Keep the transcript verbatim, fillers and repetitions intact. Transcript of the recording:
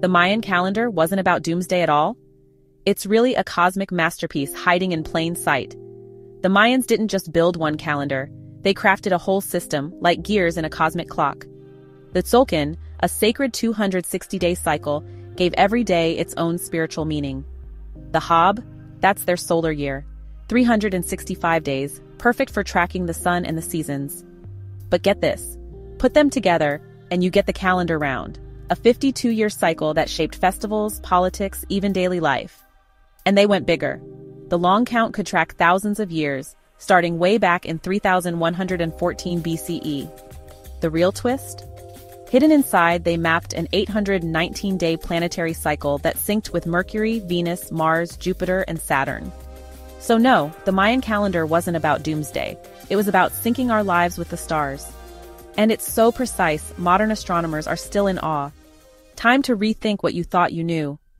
The Mayan calendar wasn't about doomsday at all? It's really a cosmic masterpiece hiding in plain sight. The Mayans didn't just build one calendar, they crafted a whole system, like gears in a cosmic clock. The Tzolkin, a sacred two hundred sixty day cycle, gave every day its own spiritual meaning. The Haab, that's their solar year, three hundred sixty-five days, perfect for tracking the sun and the seasons. But get this, put them together and you get the calendar round, a fifty-two year cycle that shaped festivals, politics, even daily life. And they went bigger. The long count could track thousands of years, starting way back in three thousand one hundred fourteen B C E. The real twist? Hidden inside, they mapped an eight hundred nineteen day planetary cycle that synced with Mercury, Venus, Mars, Jupiter, and Saturn. So no, the Mayan calendar wasn't about doomsday. It was about syncing our lives with the stars. And it's so precise, modern astronomers are still in awe. Time to rethink what you thought you knew.